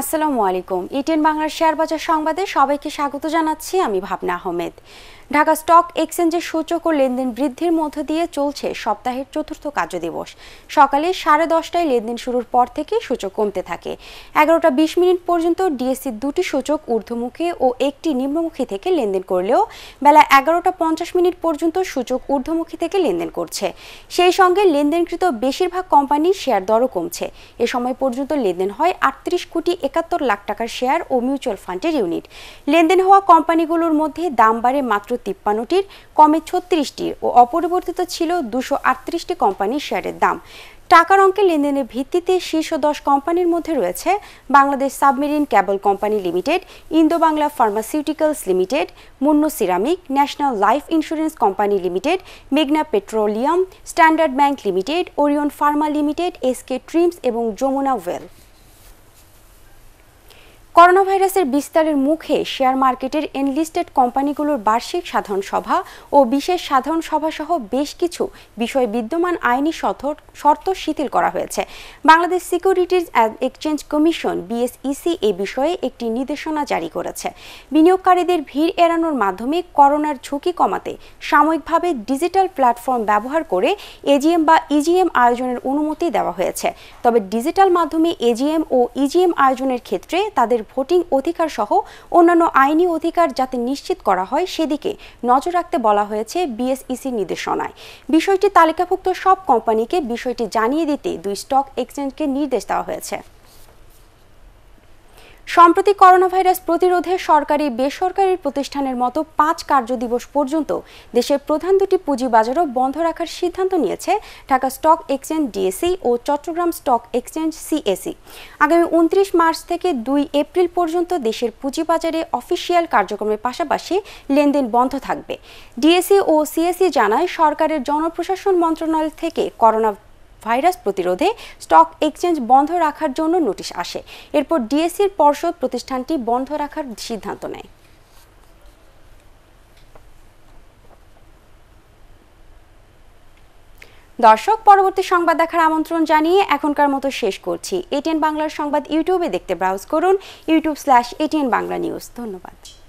আসসালামু আলাইকুম ATN Bangla share বাজার সংবাদে সবাইকে স্বাগত জানাচ্ছি আমি ভাবনা আহমেদ ঢাকা স্টক এক্সচেঞ্জের সূচক ও লেনদেন বৃদ্ধির মধ্য দিয়ে চলছে সপ্তাহের চতুর্থ কার্যদিবস সকালে 10:30টায় লেনদেন শুরুর পর থেকে সূচক কমতে থাকে 11:20 মিনিট পর্যন্ত ডিএসসি দুটি সূচক ঊর্ধ্বমুখী ও একটি নিম্নমুখী থেকে লেনদেন করলেও বেলা 11:50 মিনিট পর্যন্ত সূচক ঊর্ধ্বমুখী থেকে লেনদেন করছে সেই সঙ্গে লেনদেনকৃত বেশিরভাগ কোম্পানির শেয়ার দরও কমছে এই সময় পর্যন্ত লেনদেন হয় 38 কোটি 71 লাখ টাকার শেয়ার ও মিউচুয়াল ফান্ডের ইউনিট লেনদেন হওয়া কোম্পানিগুলোর মধ্যে দাম বাড়ে মাত্র 53টির কমে 36টির ও অপরিবর্তিত ছিল 238টি কোম্পানির শেয়ারের দাম টাকার অঙ্কে লেনদেনের ভিত্তিতে শীর্ষ 10 কোম্পানির মধ্যে রয়েছে Bangladesh submarine cable company limited Indo-Bangla pharmaceuticals limited Munno ceramic national life insurance company limited মেঘনা petroleum standard bank limited Orion pharma limited SK trims এবং যমুনা ওয়েল করোনা ভাইরাসের বিস্তারের মুখে শেয়ার মার্কেটের এনলিস্টেড কোম্পানিগুলোর বার্ষিক সাধারণ সভা ও বিশেষ সাধারণ সভা সহ বেশ কিছু বিষয় বিদ্যমান আইনি শর্ত শিথিল করা হয়েছে Bangladesh securities and exchange commission BSEC এই বিষয়ে একটি নির্দেশনা জারি করেছে বিনিয়োগকারীদের ভিড় এড়ানোর মাধ্যমে করোনার ঝুঁকি কমাতে সাময়িকভাবে ডিজিটাল প্ল্যাটফর্ম ব্যবহার করে AGM বা EGM আয়োজনের অনুমতি দেওয়া হয়েছে তবে ডিজিটাল মাধ্যমে AGM ও EGM আয়োজনের ক্ষেত্রে তাদের ভোটিং অধিকার সহ অন্যান্য আইনি অধিকার যাতে নিশ্চিত করা হয় সেদিকে নজর রাখতে বলা হয়েছে BSEC নির্দেশনায় বিষয়টি তালিকাভুক্ত সব কোম্পানিকে বিষয়টি জানিয়ে দিতে দুই স্টক এক্সচেঞ্জকে নির্দেশ দেওয়া হয়েছে সম্প্রতি করোনা ভাইরাস প্রতিরোধে সরকারি বেসরকারি প্রতিষ্ঠানের মতো 5 কার্যদিবস পর্যন্ত দেশের প্রধান দুটি পুঁজিবাজারও বন্ধ রাখার সিদ্ধান্ত নিয়েছে ঢাকা স্টক এক্সচেঞ্জ DSE ও চট্টগ্রাম স্টক এক্সচেঞ্জ CSE আগামী 29 মার্চ থেকে 2 এপ্রিল পর্যন্ত দেশের পুঁজিবাজারে অফিশিয়াল কার্যক্রমের পাশাপাশি লেনদেন বন্ধ থাকবে DSE ও CSE জানায় সরকারের জনপ্রশাসন মন্ত্রণালয় থেকে করোনা ভাইরাস প্রতিরোধে স্টক এক্সচেঞ্জ বন্ধ রাখার জন্য নোটিশ আসে এরপর ডিএসসির পর্ষদ প্রতিষ্ঠানটি বন্ধ রাখার সিদ্ধান্ত নেয় দর্শক পরবর্তী সংবাদ দেখার আমন্ত্রণ জানিয়ে এখনকার মতো শেষ করছি ATN বাংলার সংবাদ ইউটিউবে দেখতে ব্রাউজ করুন youtube/ATN বাংলা নিউজ ধন্যবাদ